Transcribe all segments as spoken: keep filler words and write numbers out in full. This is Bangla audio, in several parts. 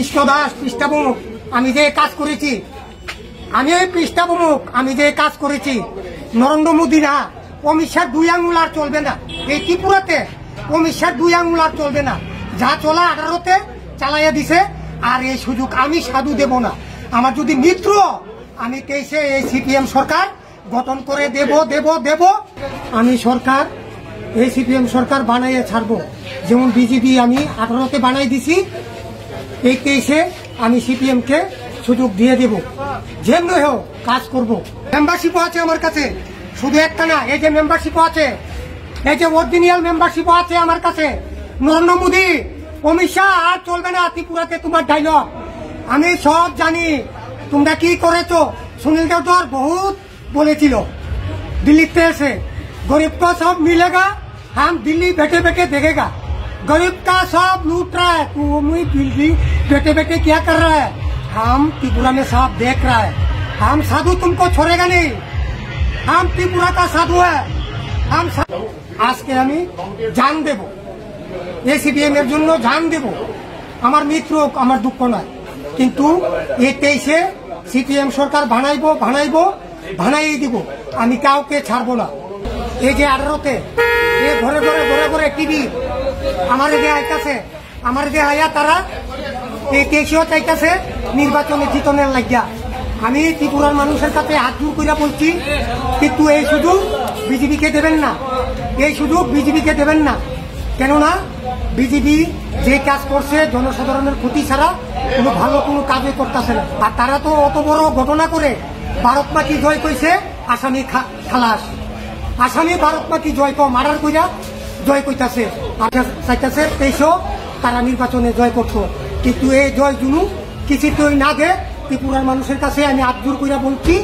পৃষ্ঠবাস পৃষ্ঠভূমি আমি যে কাজ করেছি আমি এই পৃষ্ঠভূমি আমি যে কাজ করেছি নরেন্দ্র মোদি না অমিত শাহ দুই আঙুল আর চলবে না। এই ত্রিপুরাতে অমিত শাহ দুই আঙুল আর চলবে না, যা চলা আঠারোতে চালাইয়া দিছে। আর এই সুযোগ আমি সাধু দেব না। আমার যদি মিত্র আমি তেইশে এই সিপিএম সরকার গঠন করে দেব দেব দেব। আমি সরকার এই সিপিএম সরকার বানাইয়ে ছাড়বো। যেমন বিজেপি আমি আঠারোতে বানাই দিছি, এই তেইশে আমি সিপিএম কে সুযোগ দিয়ে দেব। যেমন হোক কাজ করব। মেম্বারশিপ আছে আমার কাছে, শুধু একটা না, এই যে মেম্বারশিপ আছে, এই যে অরিজিনাল মেম্বারশিপ আছে আমার কাছে। নরেন্দ্র মোদী অমিত শাহ আর চলবে না ত্রিপুরাতে তোমার ডায়লগ। আমি সব জানি তোমরা কি করেছ। সুনীল গাউডর বহুত বলেছিল দিল্লিতে এসে, गरीब को सब मिलेगा, हम दिल्ली बैठे बैठे देखेगा। गरीब का सब लूट रहा है, तू दिल्ली बैठे बैठे क्या कर रहा है? हम त्रिपुरा में सब देख रहा है। हम साधु तुमको छोड़ेगा नहीं, हम त्रिपुरा का साधु है। हम आज के हमें जान देव ये सीपीएम एर জন্য जान देव। আমার মিত্র আমার দুঃখ নয়, কিন্তু এই তেইশে সিপিএম সরকার বানাইব বানাইব বানাই দিব। আমি কাউকে ছাড়বো না। এই যে আঠারোতে এ ঘরে ঘরে ঘরে ঘরে টিভি আমার যে আইতাছে আমার যে আয়া তারা এই দেশীয় চাইতাছে নির্বাচনে জিতনের লাগিয়া। আমি ত্রিপুরার মানুষের সাথে হাত জোর করে বলছি, কিন্তু এই সুযোগ বিজেপিকে দেবেন না, এই সুযোগ বিজেপিকে দেবেন না। কেননা বিজেপি যে কাজ করছে জনসাধারণের ক্ষতি ছাড়া কোনো ভালো কোনো কাজই করতেছে না। আর তারা তো অত বড় ঘটনা করে ভারত মাটি জয় কইছে, আসামি খালাস। আসামি ভারত মাটি জয় কম মারার কইরা জয় কইতাছে, চাইতাছে তেইশও তারা নির্বাচনে জয় করতো। কিন্তু এই জয় জুলু কিছুই না দে। ত্রিপুরার মানুষের কাছে আমি হাত জোর কইরা বলছি,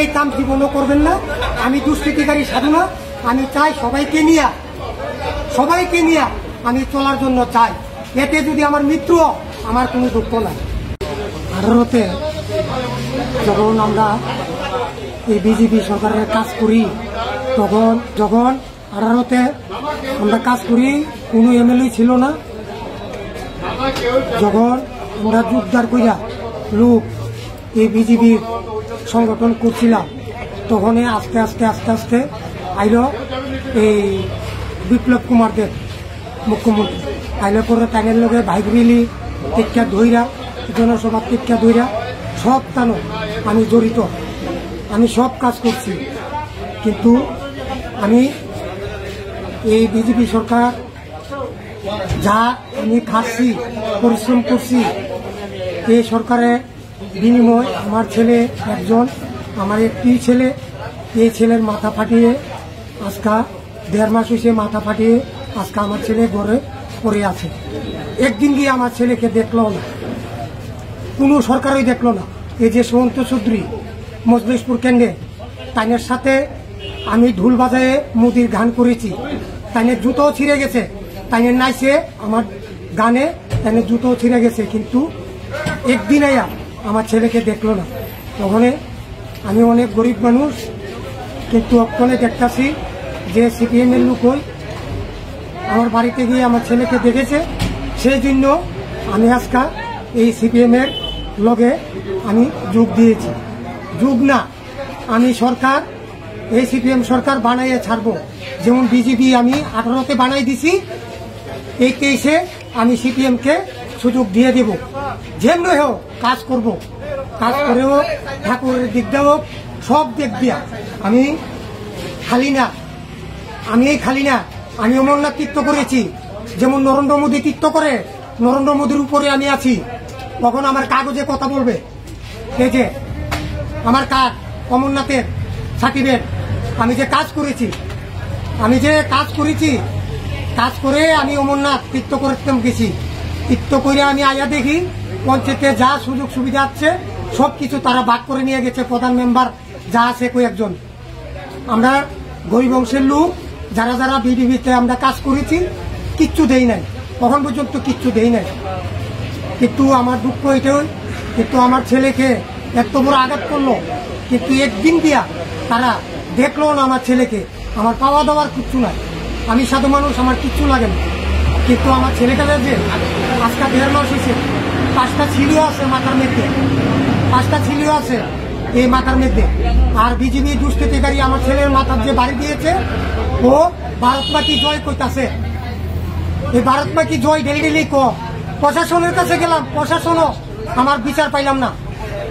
এই কাম জীবনও করবেন না। আমি দুষ্কৃতিকারী সাধু না। আমি চাই সবাইকে নিয়ে সবাইকে নিয়ে আমি চলার জন্য চাই। এতে যদি আমার মিত্র আমার কোনো দুঃখ নাই। আঠারোতে যখন আমরা এই বিজেপি সরকারের কাজ করি, তখন যখন আঠারোতে আমরা কাজ করি কোনো এমএলএ ছিল না। যখন আমরা যোগদার কইরা লোক এই বিজেপির সংগঠন করছিলাম, তখনই আস্তে আস্তে আস্তে আস্তে আইল এই বিপ্লব কুমার দেব মুখ্যমন্ত্রী। আইলে পরে তাদের লগে ভাইগরিলি টিকা ধৈরা জনসভা টিকা ধৈরা সব টানো আমি জড়িত, আমি সব কাজ করছি। কিন্তু আমি এই বিজেপি সরকার যা আমি খাচ্ছি পরিশ্রম করছি, এই সরকারের বিনিময় আমার ছেলে একজন, আমার একটি ছেলে, এই ছেলের মাথা ফাটিয়ে আজকা দেড় মাস হয়েছে, মাথা ফাটিয়ে আজকে আমার ছেলে ঘরে পড়ে আছে। একদিন গিয়ে আমার ছেলেকে দেখলো না, কোনো সরকারই দেখলো না। এই যে সুমন্ত চৌধুরী মজলিশপুর কেন্দ্রে তাইনের সাথে আমি ঢুল বাজায়ে মোদির গান করেছি, তাইনের জুতো ছিঁড়ে গেছে, তাইনের নাইছে আমার গানে তাইনের জুতো ছিঁড়ে গেছে। কিন্তু একদিন আয়া আমার ছেলেকে দেখলো না। ওখানে আমি অনেক গরিব মানুষ, কিন্তু ওখানে দেখতাছি যে সিপিএম এর লোক ওই আমার বাড়িতে গিয়ে আমার ছেলেকে দেখেছে। সেই জন্য আমি আজকা এই সিপিএম এর লগে আমি যোগ দিয়েছি। যোগ না, আমি সরকার এই সিপিএম সরকার বানাইয়ে ছাড়বো। যেমন বিজেপি আমি আঠারোতে বানাই দিছি, এই তেইশে আমি সিপিএম কে সুযোগ দিয়ে দেব। যেমনি হোক কাজ করব, কাজ করে হোক ঠাকুরের দিক দিয়ে হোক সব দিক দিয়া। আমি খালি না, আমি খালি না। আমি অমরনাথ তীর্থ করেছি, যেমন নরেন্দ্র মোদী তীর্থ করে। নরেন্দ্র মোদীর উপরে আমি আছি। তখন আমার কাগজে কথা বলবে, এই যে আমার কাজ অমরনাথের সার্টিফিকেট, আমি যে কাজ করেছি, আমি যে কাজ করেছি, কাজ করে আমি অমরনাথ তীর্থ করতে গেছি। তীর্থ করে আমি আয়া দেখি পঞ্চায়েতে যা সুযোগ সুবিধা আছে সব কিছু তারা ভাগ করে নিয়ে গেছে। প্রধান মেম্বার যা আছে কয়েকজন, আমরা গরিব অংশের লোক যারা যারা বিডিবিতে আমরা কাজ করেছি কিচ্ছু দেই নাই, তখন পর্যন্ত কিচ্ছু দেই নাই। কিন্তু আমার দুঃখ এটাই, কিন্তু আমার ছেলেকে এত বড় আঘাত করলো। কিন্তু একদিন দিয়া তারা দেখলো না আমার ছেলেকে। আমার পাওয়া দাওয়ার কিচ্ছু নাই, আমি সাধু মানুষ, আমার কিচ্ছু লাগে না। কিন্তু আমার ছেলেটা যে আজকে দেড় মাস হয়েছে, पाँचटा ছিলি আছে মাথার মধ্যে পাঁচটা ছিলি আছে এই মাথার মধ্যে আর বিজেপি দুষ্কৃতিকারী আমার ছেলের মাথার যে বাড়ি দিয়েছে ও ভারতমাতা জয় কইতাছে এই ভারতমাতা জয় ডেলিডেলি কো প্রশাসনের কাছে গেলাম প্রশাসনও আমার বিচার পাইলাম না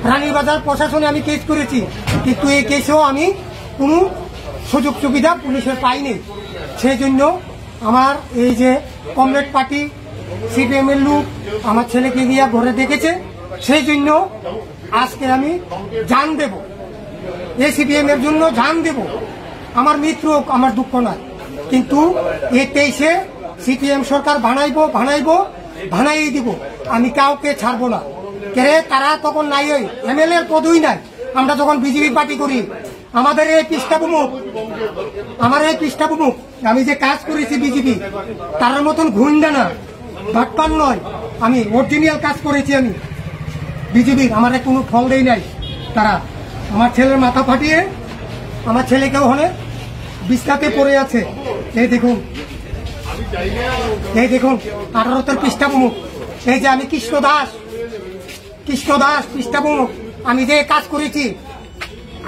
রানী বাজার প্রশাসনে আমি কেস করেছি কিন্তু এই কেসেও আমি কোনো সুযোগ সুবিধা পুলিশের পাইনি সেই জন্য আমার এই যে কমরেড পার্টি सीपीएम लोक हमारे ऐले गए घरे देखे से आज के जान देव ये सीपीएम जान देव हमार मित्र होक हमार दुख नय किन्तु ये तेईसे सीपीएम सरकार भानाइब भानाइब भानाई देव आमी काउके छाड़बो ना केरे तारा तखन नाइ हय एमएलएर पदई नाइ आमरा जखन बीजेपी पार्टी करी আমাদের এই পৃষ্ঠাভূমুখ আমার এই পৃষ্ঠাভূমুখ আমি যে কাজ করেছি বিজেপি তার মতন ঘুণডা না ভাটপান নয় আমি অরিজিনাল কাজ করেছি আমি বিজেপি আমার কোনো ফল দেই নাই তারা আমার ছেলের মাথা ফাটিয়ে আমার ছেলেকেও হলে বিস্তাতে পড়ে আছে এই দেখুন এই দেখুন আঠারো তর পৃষ্ঠাভূমুখ এই যে আমি কৃষ্ণ দাস কৃষ্ণ দাস পৃষ্ঠাভূমুখ আমি যে কাজ করেছি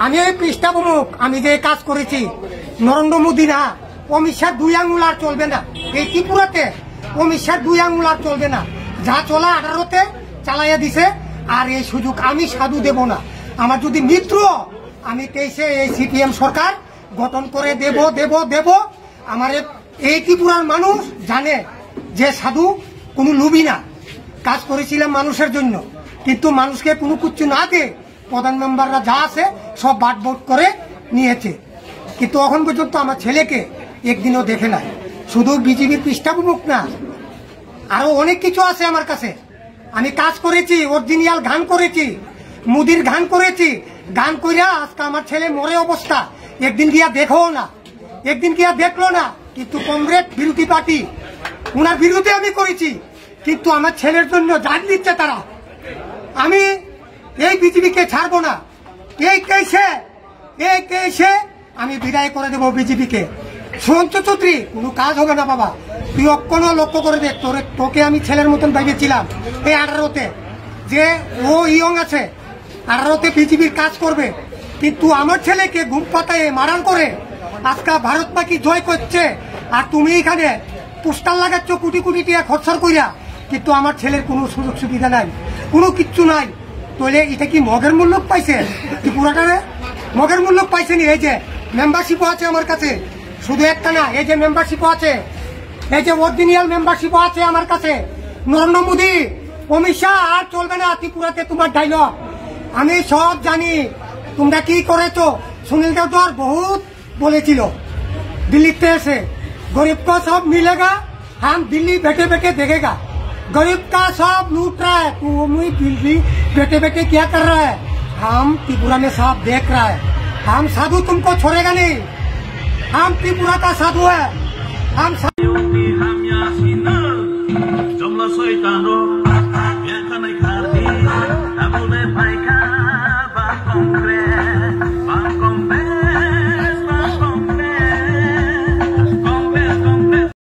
আমি এই পৃষ্ঠাভূমুখ আমি যে কাজ করেছি নরেন্দ্র মোদি না অমিত শাহ দুই আঙুল আর চলবে না এই ত্রিপুরাতে অমিত শাহ দুই আঙুল আর চলবে না যা চলা আঠারোতে চালাইয়া দিছে আর এই সুযোগ আমি সাধু দেব না আমার যদি মিত্র আমি তেইশে এই সিপিএম সরকার গঠন করে দেব দেব দেব আমার এই ত্রিপুরার মানুষ জানে যে সাধু কোনো লোভী না কাজ করেছিলাম মানুষের জন্য কিন্তু মানুষকে কোনো কিছু না দে প্রধান মেম্বাররা যা আছে সব বাটবোট করে নিয়েছে কিন্তু এখন পর্যন্ত আমার ছেলেকে একদিনও দেখে নাই শুধু বিজেপির পৃষ্ঠাভূমুখ না আরো অনেক কিছু আছে আমার কাছে আমি কাজ করেছি অরিজিনাল গান করেছি মুদির গান করেছি গান কইরা আজকে আমার ছেলে মরে অবস্থা একদিন গিয়া দেখো না একদিন গিয়া দেখলো না কিন্তু কংগ্রেস বিরোধী পার্টি ওনার বিরুদ্ধে আমি করেছি কিন্তু আমার ছেলের জন্য জান দিচ্ছে তারা আমি এই বিজেপিকে ছাড়বো না এই কেসে এই কেসে আমি বিদায় করে দেব বিজেপিকে সন্ত চৌধুরী কোনো কাজ হবে না বাবা তুই অক্ষণ লক্ষ্য করে দেখ তোরে তোকে আমি ছেলের মতন ভেবেছিলাম এই আঠারোতে যে ও ইয়ং আছে আঠারোতে বিজেপির কাজ করবে কিন্তু আমার ছেলেকে ঘুম পাতায় মারান করে আজকে ভারত পাকি জয় করছে আর তুমি এখানে পোস্টার লাগাচ্ছ কোটি কোটি টাকা খরচা কইরা কিন্তু আমার ছেলের কোনো সুযোগ সুবিধা নাই কোনো কিচ্ছু নাই তোলে এটা কি মগের মূল্য পাইছে ত্রিপুরাটা মগের মূল্য পাইছে নি এই যে মেম্বারশিপও আছে আমার কাছে শুধু একটা না এই যে মেম্বারশিপও আছে এই যে অরিজিনাল মেম্বারশিপও আছে আমার কাছে নরেন্দ্র মোদি অমিত শাহ আর চলবে না ত্রিপুরাতে তোমার ডায়লগ আমি সব জানি তোমরা কি করেছো সুনীল গাওয়ার বহুত বলেছিল দিল্লিতে এসে গরিব কা সব মিলেগা হাম দিল্লি বেটে বেটে দেখেগা गरीब का सब लूट रहा है तो बिल्ली बेटे बेटे क्या कर रहा है हम त्रिपुरा में साफ देख रहा है हम साधु तुमको छोड़ेगा नहीं हम त्रिपुरा का साधु है हम